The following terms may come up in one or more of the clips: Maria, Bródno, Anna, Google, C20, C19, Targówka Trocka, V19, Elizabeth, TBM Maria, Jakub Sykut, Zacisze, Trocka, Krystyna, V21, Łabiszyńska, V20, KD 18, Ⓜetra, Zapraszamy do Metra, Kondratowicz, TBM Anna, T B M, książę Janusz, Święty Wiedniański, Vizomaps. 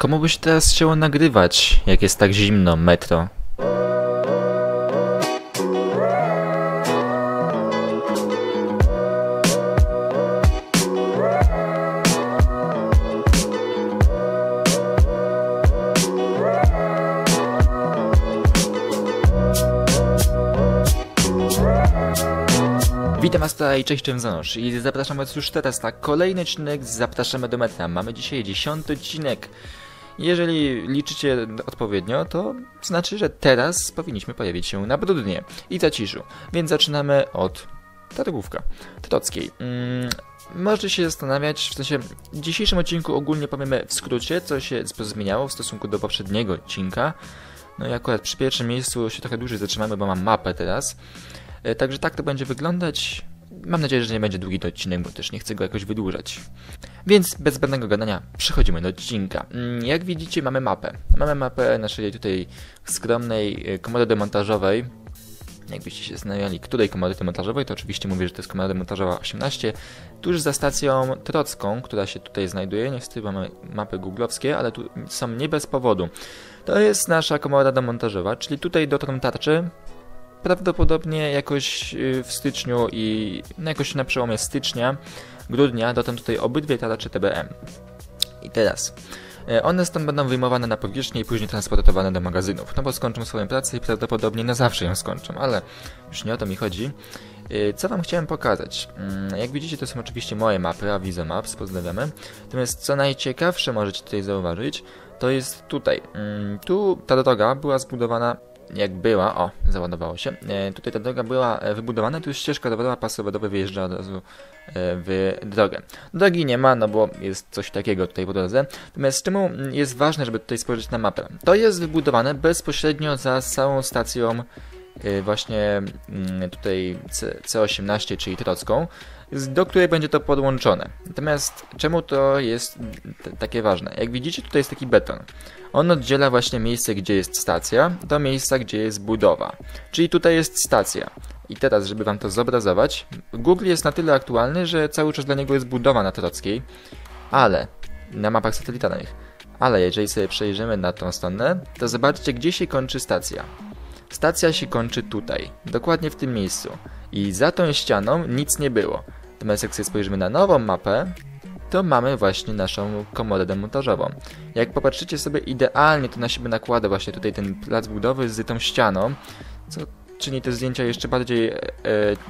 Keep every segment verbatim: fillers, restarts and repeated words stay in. Komu by się teraz chciało nagrywać, jak jest tak zimno, metro? Witam was tutaj, cześć, cześć Janusz i zapraszamy już teraz na kolejny odcinek z Zapraszamy do Metra. Mamy dzisiaj dziesiąty odcinek. Jeżeli liczycie odpowiednio, to znaczy, że teraz powinniśmy pojawić się na Bródnie i Zaciszu. Więc zaczynamy od Targówka Trockiej. Mm, możecie się zastanawiać, w sensie w dzisiejszym odcinku ogólnie powiemy w skrócie, co się zmieniało w stosunku do poprzedniego odcinka. No i akurat przy pierwszym miejscu się trochę dłużej zatrzymamy, bo mam mapę teraz. Także tak to będzie wyglądać. Mam nadzieję, że nie będzie długi to odcinek, bo też nie chcę go jakoś wydłużać. Więc bez zbędnego gadania przechodzimy do odcinka. Jak widzicie, mamy mapę. Mamy mapę naszej tutaj skromnej komody demontażowej. Jakbyście się zastanawiali, której komody demontażowej, to oczywiście mówię, że to jest komoda demontażowa osiemnaście, tuż za stacją Trocką, która się tutaj znajduje. Niestety mamy mapy googlowskie, ale tu są nie bez powodu. To jest nasza komoda demontażowa, czyli tutaj dotrą tarczy. Prawdopodobnie jakoś w styczniu i no jakoś na przełomie stycznia, grudnia dotam tutaj obydwie tarcze T B M. I teraz one stąd będą wyjmowane na powierzchnię i później transportowane do magazynów. No bo skończą swoją pracę i prawdopodobnie na zawsze ją skończą, ale już nie o to mi chodzi. Co wam chciałem pokazać? Jak widzicie, to są oczywiście moje mapy, a Vizomaps, pozdrawiamy. Natomiast co najciekawsze możecie tutaj zauważyć, to jest tutaj. Tu ta droga była zbudowana... Jak była, o, załadowało się. E, tutaj ta droga była wybudowana, tu ścieżka rowerowa, pas rowerowy wyjeżdża od razu e, w drogę. Drogi nie ma, no bo jest coś takiego tutaj po drodze. Natomiast czemu jest ważne, żeby tutaj spojrzeć na mapę? To jest wybudowane bezpośrednio za całą stacją e, właśnie e, tutaj C osiemnaście, czyli Trocką, do której będzie to podłączone. Natomiast czemu to jest takie ważne? Jak widzicie, tutaj jest taki beton. On oddziela właśnie miejsce, gdzie jest stacja, do miejsca, gdzie jest budowa. Czyli tutaj jest stacja. I teraz, żeby wam to zobrazować, Google jest na tyle aktualny, że cały czas dla niego jest budowa na Trockiej, ale na mapach satelitarnych. Ale jeżeli sobie przejrzymy na tą stronę, to zobaczcie, gdzie się kończy stacja. Stacja się kończy tutaj, dokładnie w tym miejscu. I za tą ścianą nic nie było. Natomiast jak sobie spojrzymy na nową mapę, to mamy właśnie naszą komodę demontażową. Jak popatrzycie sobie, idealnie to na siebie nakłada właśnie tutaj ten plac budowy z tą ścianą, co czyni te zdjęcia jeszcze bardziej e,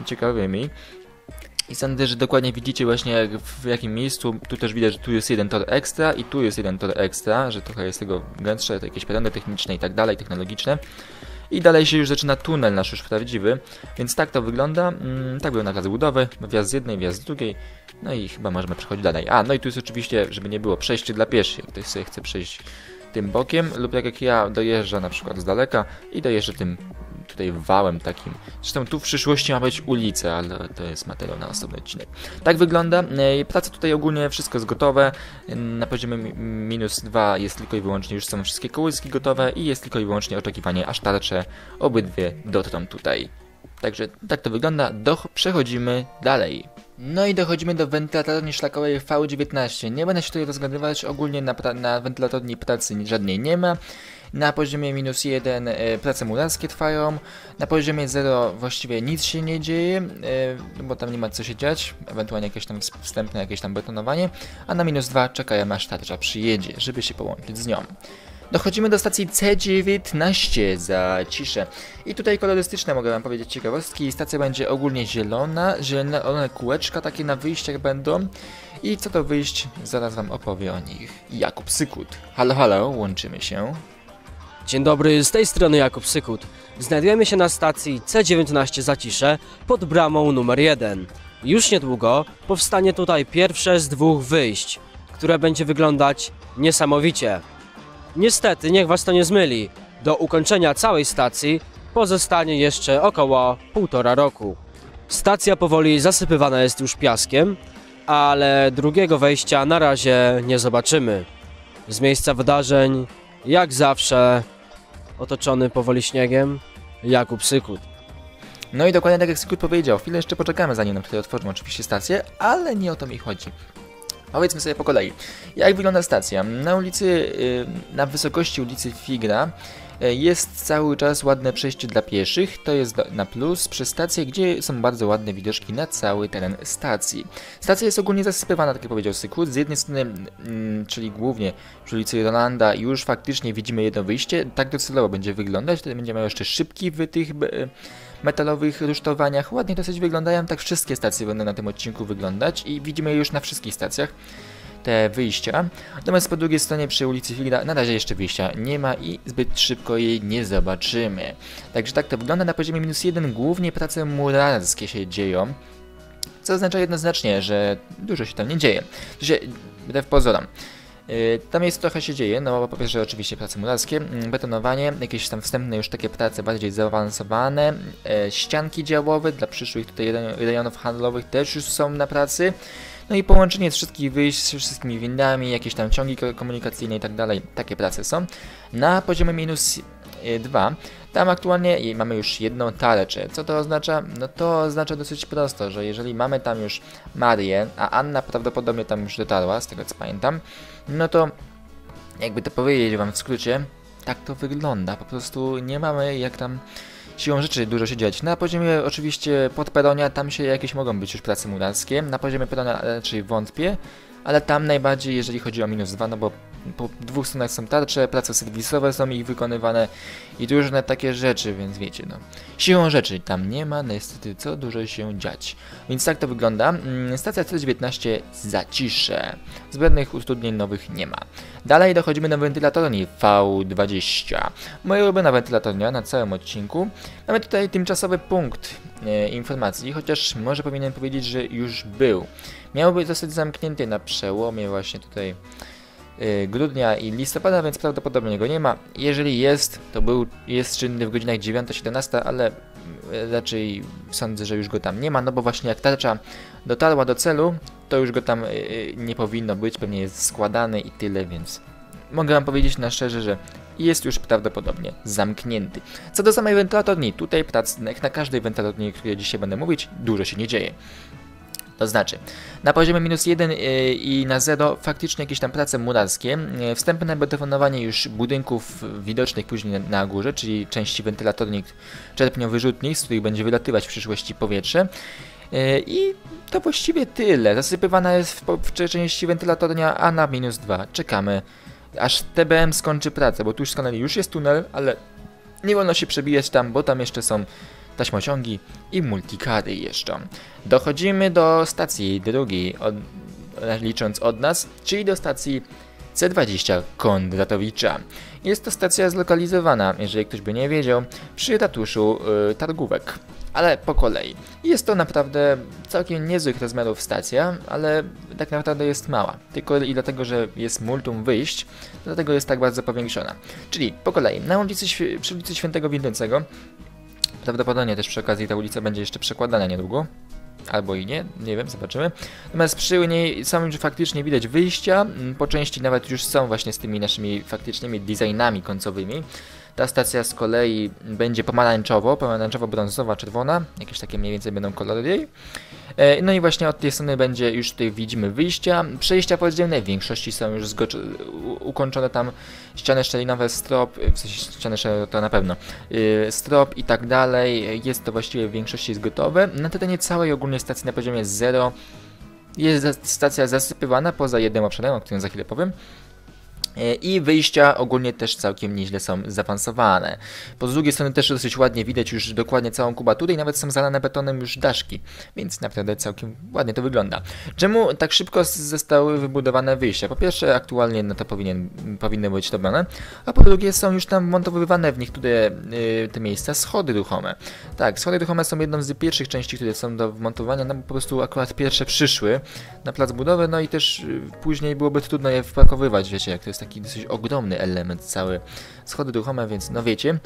ciekawymi. I sądzę, że dokładnie widzicie właśnie jak, w jakim miejscu, tu też widać, że tu jest jeden tor ekstra i tu jest jeden tor ekstra, że trochę jest tego gęstsze, to jakieś pełne techniczne i tak dalej, technologiczne. I dalej się już zaczyna tunel nasz już prawdziwy, więc tak to wygląda. Mm, tak był nakaz budowy, wjazd z jednej, wjazd z drugiej, no i chyba możemy przechodzić dalej. A, no i tu jest oczywiście, żeby nie było, przejście dla pieszych, jak ktoś sobie chce przejść tym bokiem, lub tak jak ja dojeżdżę na przykład z daleka i dojeżdżę tym tutaj wałem takim. Zresztą tu w przyszłości ma być ulica, ale to jest materiał na osobny odcinek. Tak wygląda. Praca tutaj ogólnie, wszystko jest gotowe. Na poziomie minus dwa jest tylko i wyłącznie, już są wszystkie kołyski gotowe i jest tylko i wyłącznie oczekiwanie, aż tarcze obydwie dotrą tutaj. Także tak to wygląda. Doch, przechodzimy dalej. No i dochodzimy do wentylatorni szlakowej V dziewiętnaście. Nie będę się tutaj rozgadywać, ogólnie na, na wentylatorni pracy żadnej nie ma. Na poziomie minus jeden e, prace murarskie trwają, na poziomie zero właściwie nic się nie dzieje, e, bo tam nie ma co się dziać, ewentualnie jakieś tam wstępne jakieś tam betonowanie, a na minus dwa czekają aż tarcza przyjedzie, żeby się połączyć z nią. Dochodzimy do stacji C dziewiętnaście Zacisze. I tutaj kolorystyczne mogę wam powiedzieć ciekawostki. Stacja będzie ogólnie zielona, zielone kółeczka takie na wyjściach będą. I co to wyjść, zaraz wam opowie o nich Jakub Sykut. Halo, halo, łączymy się. Dzień dobry, z tej strony Jakub Sykut. Znajdujemy się na stacji C dziewiętnaście Zacisze pod bramą numer jeden. Już niedługo powstanie tutaj pierwsze z dwóch wyjść, które będzie wyglądać niesamowicie. Niestety, niech was to nie zmyli, do ukończenia całej stacji pozostanie jeszcze około półtora roku. Stacja powoli zasypywana jest już piaskiem, ale drugiego wejścia na razie nie zobaczymy. Z miejsca wydarzeń, jak zawsze, otoczony powoli śniegiem, Jakub Sykut. No i dokładnie tak jak Sykut powiedział, chwilę jeszcze poczekamy, zanim nam tutaj otworzą oczywiście stację, ale nie o to mi chodzi. Powiedzmy sobie po kolei, jak wygląda stacja. Na ulicy, na wysokości ulicy Figra jest cały czas ładne przejście dla pieszych, to jest na plus przy stacji, gdzie są bardzo ładne widoczki na cały teren stacji. Stacja jest ogólnie zasypywana, tak jak powiedział Sykut, z jednej strony, mm, czyli głównie przy ulicy Rolanda już faktycznie widzimy jedno wyjście, tak docelowo będzie wyglądać, wtedy będzie miał jeszcze szybki w tych metalowych rusztowaniach, ładnie dosyć wyglądają, tak wszystkie stacje będą na tym odcinku wyglądać i widzimy je już na wszystkich stacjach. Te wyjścia, natomiast po drugiej stronie przy ulicy Filda na razie jeszcze wyjścia nie ma i zbyt szybko jej nie zobaczymy. Także tak to wygląda na poziomie minus jeden, głównie prace murarskie się dzieją, co oznacza jednoznacznie, że dużo się tam nie dzieje. To się wbrew pozorom. Tam jest trochę się dzieje, no bo po pierwsze oczywiście prace murarskie, betonowanie, jakieś tam wstępne już takie prace bardziej zaawansowane, ścianki działowe dla przyszłych tutaj rejonów handlowych też już są na pracy. No i połączenie z wszystkich wyjść, z wszystkimi windami, jakieś tam ciągi komunikacyjne i tak dalej, takie prace są. Na poziomie minus dwa, tam aktualnie mamy już jedną tarczę. Co to oznacza? No to oznacza dosyć prosto, że jeżeli mamy tam już Marię, a Anna prawdopodobnie tam już dotarła, z tego co pamiętam, no to jakby to powiedzieć wam w skrócie, tak to wygląda. Po prostu nie mamy jak tam... Siłą rzeczy dużo się dziać. Na poziomie oczywiście podperonia tam się jakieś mogą być już prace murarskie. Na poziomie peronia raczej wątpię, ale tam najbardziej jeżeli chodzi o minus dwa, no bo po dwóch stronach są tarcze, prace serwisowe są ich wykonywane i różne takie rzeczy, więc wiecie no. Siłą rzeczy tam nie ma niestety co dużo się dziać. Więc tak to wygląda. Stacja C dziewiętnaście Zacisze. Zbędnych utrudnień nowych nie ma. Dalej dochodzimy do wentylatorni V dwadzieścia. Moja ulubiona wentylatornia na całym odcinku. Mamy tutaj tymczasowy punkt e, informacji, chociaż może powinienem powiedzieć, że już był. Miałby zostać zamknięty na przełomie właśnie tutaj grudnia i listopada, więc prawdopodobnie go nie ma. Jeżeli jest, to był, jest czynny w godzinach dziewiąta siedemnaście, ale raczej sądzę, że już go tam nie ma, no bo właśnie jak tarcza dotarła do celu, to już go tam nie powinno być, pewnie jest składany i tyle, więc mogę wam powiedzieć na szczerze, że jest już prawdopodobnie zamknięty. Co do samej wentylatorni, tutaj prac na każdej wentylatorni, o której dzisiaj będę mówić, dużo się nie dzieje. To znaczy, na poziomie minus jeden i na zero faktycznie jakieś tam prace murarskie, wstępne betonowanie już budynków widocznych później na górze, czyli części wentylatorni czerpniowyrzutni, z których będzie wylatywać w przyszłości powietrze. I to właściwie tyle. Zasypywana jest w części wentylatornia, a na minus dwa czekamy, aż T B M skończy pracę, bo tu już skonali, już jest tunel, ale nie wolno się przebijać tam, bo tam jeszcze są taśmociągi i multikary jeszcze. Dochodzimy do stacji drugiej, od, licząc od nas, czyli do stacji C dwadzieścia Kondratowicza. Jest to stacja zlokalizowana, jeżeli ktoś by nie wiedział, przy ratuszu yy, Targówek. Ale po kolei. Jest to naprawdę całkiem niezłych rozmiarów stacja, ale tak naprawdę jest mała. Tylko i dlatego, że jest multum wyjść, dlatego jest tak bardzo powiększona. Czyli po kolei, na ulicy, przy ulicy Świętego Wiedniańskiego. Prawdopodobnie też przy okazji ta ulica będzie jeszcze przekładana niedługo. Albo i nie, nie wiem, zobaczymy. Natomiast przy niej są już faktycznie widać wyjścia. Po części nawet już są właśnie z tymi naszymi faktycznymi designami końcowymi. Ta stacja z kolei będzie pomarańczowo, pomarańczowo-brązowa, czerwona. Jakieś takie mniej więcej będą kolory jej. No i właśnie od tej strony będzie już tutaj widzimy wyjścia. Przejścia podziemne w większości są już ukończone, tam ściany szczelinowe, strop, w sensie ściany szczelinowe to na pewno, strop i tak dalej. Jest to właściwie w większości jest gotowe. Na terenie całej ogólnie stacji na poziomie zero jest stacja zasypywana poza jednym obszarem, o którym za chwilę powiem. I wyjścia ogólnie też całkiem nieźle są zaawansowane. Po drugiej strony też dosyć ładnie widać już dokładnie całą kubaturę i nawet są zalane betonem już daszki, więc naprawdę całkiem ładnie to wygląda. Czemu tak szybko zostały wybudowane wyjścia? Po pierwsze aktualnie no to powinien, powinny być robione, a po drugie są już tam montowywane w niektóre yy, te miejsca schody ruchome. Tak, schody ruchome są jedną z pierwszych części, które są do wmontowania, no bo po prostu akurat pierwsze przyszły na plac budowy, no i też później byłoby trudno je wpakowywać, wiecie jak to jest. Taki dosyć ogromny element cały schody ruchome, więc no wiecie.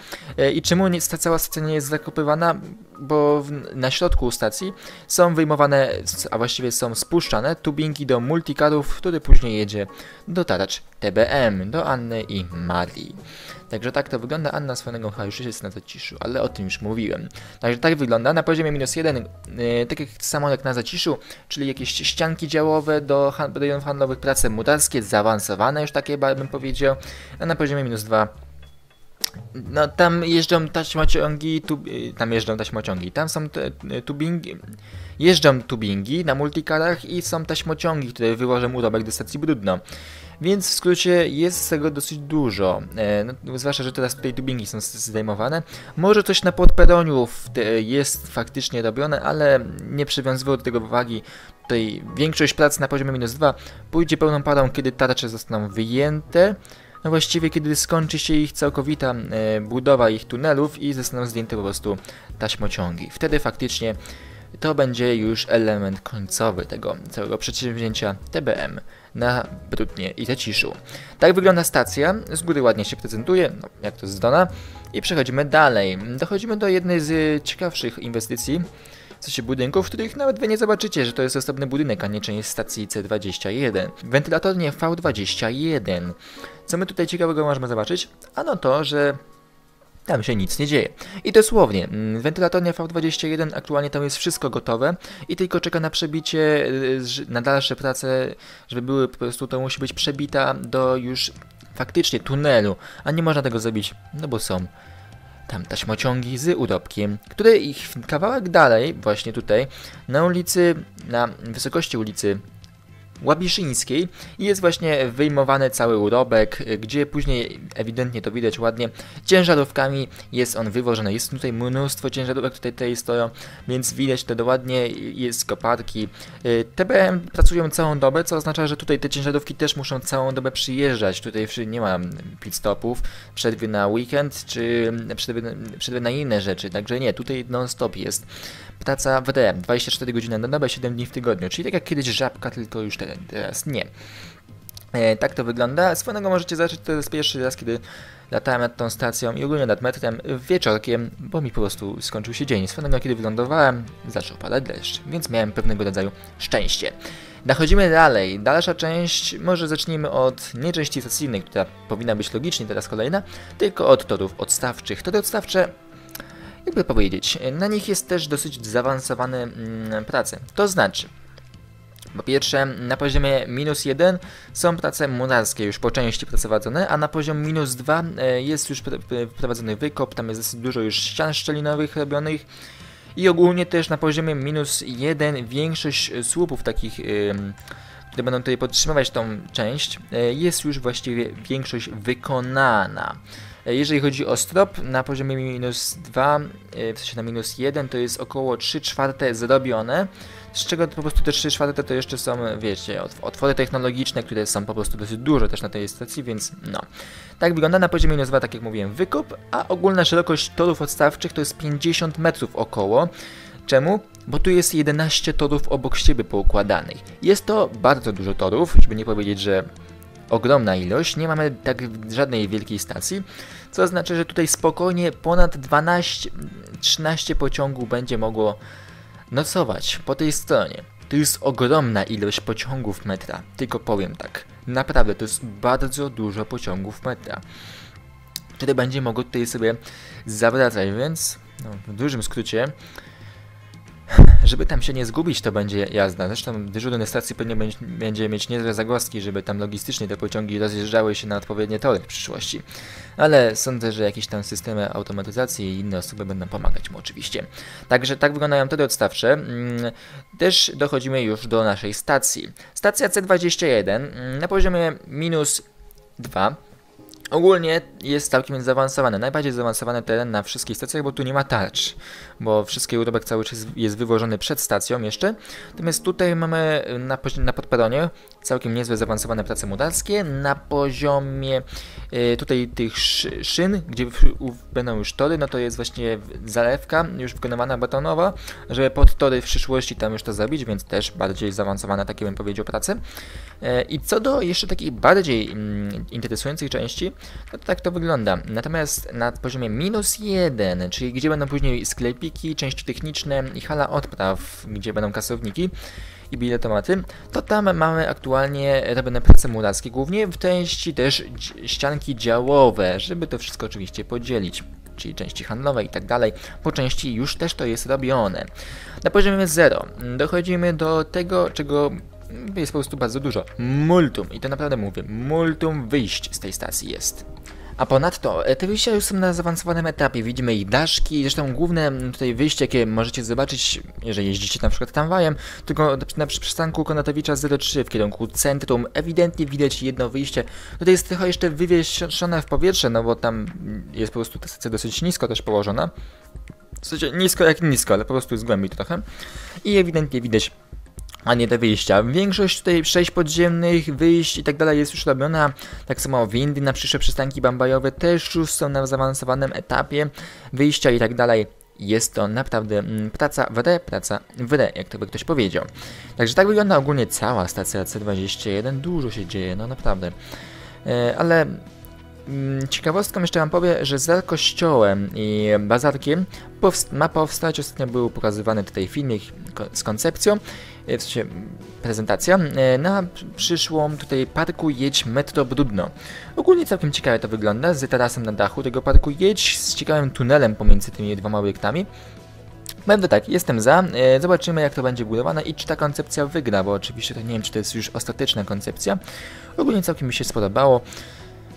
I czemu nie, ta cała stacja nie jest zakopywana? Bo w, na środku stacji są wyjmowane, a właściwie są spuszczane tubinki do multikarów, który później jedzie do tarcz T B M do Anny i Marii. Także tak to wygląda. Anna swonego chyba już jest na Zaciszu, ale o tym już mówiłem. Także tak wygląda. Na poziomie minus jeden, yy, tak jak samo jak na Zaciszu, czyli jakieś ścianki działowe do rejonów handlowych, prace murarskie, zaawansowane już takie bym powiedział. A na poziomie minus dwa, no tam jeżdżą taśmociągi, tu, tam jeżdżą taśmociągi, tam są t, t, tubingi, jeżdżą tubingi na multikarach i są taśmociągi, które wywożą urobek do stacji Bródno. Więc w skrócie jest tego dosyć dużo, e, no, zwłaszcza że teraz tutaj tubingi są zdejmowane. Może coś na podperoniu jest faktycznie robione, ale nie przywiązywało do tego uwagi. Tutaj większość prac na poziomie minus dwa pójdzie pełną parą, kiedy tarcze zostaną wyjęte. No właściwie kiedy skończy się ich całkowita e, budowa ich tunelów i zostaną zdjęte po prostu taśmociągi. Wtedy faktycznie to będzie już element końcowy tego całego przedsięwzięcia T B M na Bródnie i Zaciszu. Tak wygląda stacja, z góry ładnie się prezentuje, no, jak to z Dona. I przechodzimy dalej. Dochodzimy do jednej z ciekawszych inwestycji, w sensie budynków, w których nawet wy nie zobaczycie, że to jest osobny budynek, a nie część stacji C dwadzieścia jeden. Wentylatornie V dwadzieścia jeden. Co my tutaj ciekawego możemy zobaczyć? Ano to, że tam się nic nie dzieje. I dosłownie, wentylatornia V dwadzieścia jeden, aktualnie tam jest wszystko gotowe i tylko czeka na przebicie, na dalsze prace, żeby były po prostu, to musi być przebita do już faktycznie tunelu, a nie można tego zrobić, no bo są tam taśmociągi z urobkiem, które ich kawałek dalej, właśnie tutaj, na ulicy, na wysokości ulicy Łabiszyńskiej jest właśnie wyjmowany cały urobek, gdzie później ewidentnie to widać ładnie, ciężarówkami jest on wywożony. Jest tutaj mnóstwo ciężarówek, tutaj, tutaj stoją, więc widać to ładnie, jest koparki. T B M pracują całą dobę, co oznacza, że tutaj te ciężarówki też muszą całą dobę przyjeżdżać. Tutaj nie ma pit stopów, przerwy na weekend, czy przerwy, przerwy na inne rzeczy, także nie, tutaj non stop jest. Praca w D M, dwadzieścia cztery godziny na dobę, siedem dni w tygodniu, czyli tak jak kiedyś Żabka, tylko już teraz nie. E, tak to wygląda. Swonego możecie zacząć, to jest pierwszy raz, kiedy latałem nad tą stacją i ogólnie nad metrem wieczorkiem, bo mi po prostu skończył się dzień. Swonego, kiedy wylądowałem, zaczął padać deszcz, więc miałem pewnego rodzaju szczęście. Dochodzimy dalej. Dalsza część, może zacznijmy od nie części stacyjnej, która powinna być logicznie teraz kolejna, tylko od torów odstawczych. Tory odstawcze, jakby powiedzieć, na nich jest też dosyć zaawansowane mm, prace. To znaczy, po pierwsze, na poziomie minus jeden są prace murarskie już po części prowadzone, a na poziom minus dwa jest już prowadzony wykop, tam jest dosyć dużo już ścian szczelinowych robionych i ogólnie też na poziomie minus jeden większość słupów takich, yy, które będą tutaj podtrzymywać tą część, yy, jest już właściwie większość wykonana. Jeżeli chodzi o strop, na poziomie minus dwa, w sensie na minus jeden, to jest około trzy czwarte zrobione, z czego po prostu te trzy czwarte to jeszcze są, wiecie, otwory technologiczne, które są po prostu dosyć dużo też na tej stacji, więc no. Tak wygląda na poziomie minus dwa, tak jak mówiłem, wykop, a ogólna szerokość torów odstawczych to jest pięćdziesiąt metrów około. Czemu? Bo tu jest jedenaście torów obok siebie poukładanych. Jest to bardzo dużo torów, żeby nie powiedzieć, że ogromna ilość, nie mamy tak żadnej wielkiej stacji, co oznacza, że tutaj spokojnie ponad dwanaście trzynaście pociągów będzie mogło nocować po tej stronie. To jest ogromna ilość pociągów metra, tylko powiem tak, naprawdę to jest bardzo dużo pociągów metra, które będzie mogło tutaj sobie zawracać, więc no, w dużym skrócie, żeby tam się nie zgubić, to będzie jazda. Zresztą dyżurny na stacji pewnie będzie mieć niezłe zagwozdki, żeby tam logistycznie te pociągi rozjeżdżały się na odpowiednie tory w przyszłości. Ale sądzę, że jakieś tam systemy automatyzacji i inne osoby będą pomagać mu oczywiście. Także tak wyglądają tory odstawcze. Też dochodzimy już do naszej stacji. Stacja C dwadzieścia jeden na poziomie minus dwa. Ogólnie jest całkiem zaawansowany, najbardziej zaawansowany teren na wszystkich stacjach, bo tu nie ma tarcz, bo wszystkie urobek cały czas jest wywożony przed stacją jeszcze. Natomiast tutaj mamy na, na podperonie całkiem niezłe zaawansowane prace murarskie, na poziomie y, tutaj tych szyn, gdzie w, u, będą już tory, no to jest właśnie zalewka już wykonywana betonowa, żeby pod tory w przyszłości tam już to zabić, więc też bardziej zaawansowane, takie bym powiedział, prace. Y, I co do jeszcze takich bardziej mm, interesujących części, no to tak to wygląda. Natomiast na poziomie minus jeden, czyli gdzie będą później sklepiki, części techniczne i hala odpraw, gdzie będą kasowniki, i biletomaty, to tam mamy aktualnie robione prace murarskie, głównie w części też ścianki działowe, żeby to wszystko oczywiście podzielić, czyli części handlowe i tak dalej, po części już też to jest robione. Na poziomie zero dochodzimy do tego, czego jest po prostu bardzo dużo. Multum, i to naprawdę mówię, multum wyjść z tej stacji jest. A ponadto te wyjścia już są na zaawansowanym etapie, widzimy ich daszki, zresztą główne tutaj wyjście, jakie możecie zobaczyć, jeżeli jeździcie na przykład tramwajem, tylko na przystanku Kondratowicza zero trzy w kierunku centrum ewidentnie widać jedno wyjście. Tutaj jest trochę jeszcze wywieszone w powietrze, no bo tam jest po prostu ta stacja dosyć nisko też położona. W sensie nisko jak nisko, ale po prostu z głębi trochę. I ewidentnie widać, a nie te wyjścia. Większość tutaj przejść podziemnych, wyjść i tak dalej jest już robiona. Tak samo windy na przyszłe przystanki bambajowe też już są na zaawansowanym etapie wyjścia i tak dalej. Jest to naprawdę praca w re, praca w re, jak to by ktoś powiedział. Także tak wygląda ogólnie cała stacja C dwadzieścia jeden. Dużo się dzieje, no naprawdę. Ale ciekawostką jeszcze wam powiem, że za kościołem i bazarkiem ma powstać, ostatnio był pokazywany tutaj filmik z koncepcją, w sensie prezentacja, na przyszłą tutaj Parku Jedź Metro Bródno. Ogólnie całkiem ciekawe to wygląda, z tarasem na dachu tego Parku Jedź, z ciekawym tunelem pomiędzy tymi dwoma obiektami. Będę tak, jestem za, zobaczymy jak to będzie budowane i czy ta koncepcja wygra, bo oczywiście to nie wiem, czy to jest już ostateczna koncepcja. Ogólnie całkiem mi się spodobało.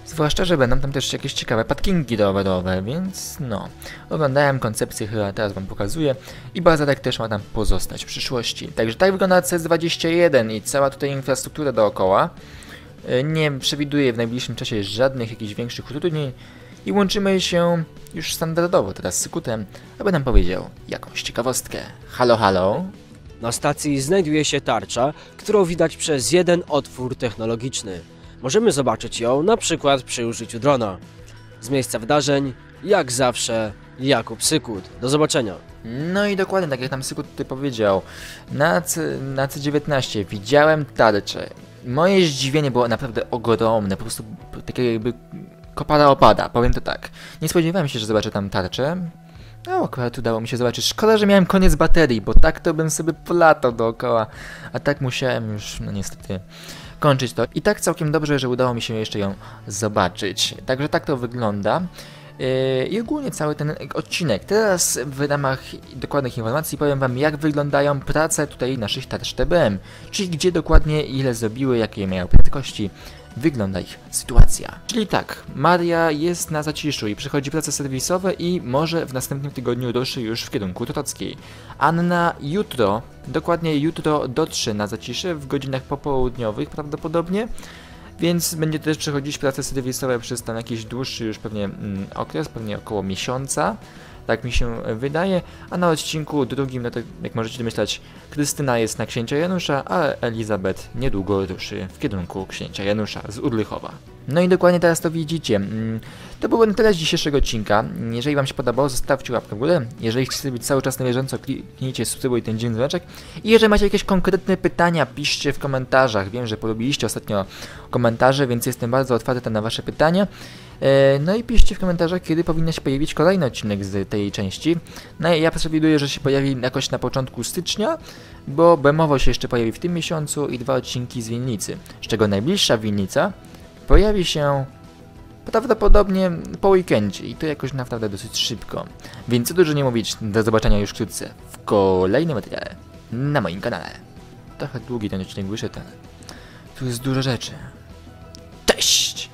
Zwłaszcza, że będą tam też jakieś ciekawe parkingi rowerowe, więc no. Oglądałem koncepcję, chyba teraz wam pokazuję. I bazarek też ma tam pozostać w przyszłości. Także tak wygląda C dwadzieścia jeden i cała tutaj infrastruktura dookoła. Nie przewiduję w najbliższym czasie żadnych jakichś większych utrudnień. I łączymy się już standardowo teraz z Sykutem, aby nam powiedział jakąś ciekawostkę. Halo, halo. Na stacji znajduje się tarcza, którą widać przez jeden otwór technologiczny. Możemy zobaczyć ją na przykład przy użyciu drona. Z miejsca wydarzeń, jak zawsze, Jakub Sykut. Do zobaczenia. No i dokładnie tak jak tam Sykut tutaj powiedział, na, na C dziewiętnaście widziałem tarczę. Moje zdziwienie było naprawdę ogromne, po prostu takie jakby kopala opada, powiem to tak. Nie spodziewałem się, że zobaczę tam tarczę. No akurat udało mi się zobaczyć. Szkoda, że miałem koniec baterii, bo tak to bym sobie polatał dookoła. A tak musiałem już, no niestety, kończyć to. I tak całkiem dobrze, że udało mi się jeszcze ją zobaczyć. Także tak to wygląda. Yy, I ogólnie cały ten odcinek. Teraz w ramach dokładnych informacji powiem wam, jak wyglądają prace tutaj naszych tarcz T B M. Czyli gdzie dokładnie, ile zrobiły, jakie miały prędkości. Wygląda ich sytuacja. Czyli tak, Maria jest na Zaciszu i przechodzi prace serwisowe i może w następnym tygodniu ruszy już w kierunku Trockiej. Anna jutro, dokładnie jutro dotrze na Zacisze w godzinach popołudniowych prawdopodobnie, więc będzie też przechodzić prace serwisowe przez tam jakiś dłuższy już pewnie mm, okres, pewnie około miesiąca. Tak mi się wydaje, a na odcinku drugim, no to jak możecie domyślać, Krystyna jest na księcia Janusza, a Elizabeth niedługo ruszy w kierunku księcia Janusza z Urlychowa. No i dokładnie teraz to widzicie. To było na tyle z dzisiejszego odcinka. Jeżeli wam się podobało, zostawcie łapkę w górę. Jeżeli chcecie być cały czas na bieżąco, kliknijcie subskrybuj ten dzień dzwoneczek. I jeżeli macie jakieś konkretne pytania, piszcie w komentarzach. Wiem, że polubiliście ostatnio komentarze, więc jestem bardzo otwarty na wasze pytania. No i piszcie w komentarzach, kiedy powinien się pojawić kolejny odcinek z tej części. No i ja przewiduję, że się pojawi jakoś na początku stycznia, bo bemowo się jeszcze pojawi w tym miesiącu i dwa odcinki z winnicy, z czego najbliższa winnica pojawi się prawdopodobnie po weekendzie i to jakoś naprawdę dosyć szybko. Więc co dużo nie mówić, do zobaczenia już wkrótce w kolejnym materiale na moim kanale. Trochę długi ten odcinek wyszedł, ale tu jest dużo rzeczy. Cześć!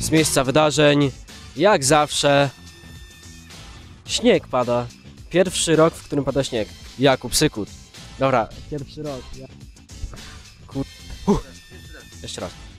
Z miejsca wydarzeń, jak zawsze, śnieg pada. Pierwszy rok, w którym pada śnieg. Jakub Sykut. Dobra, pierwszy rok. Ja... Kur... Uh. Jeszcze raz.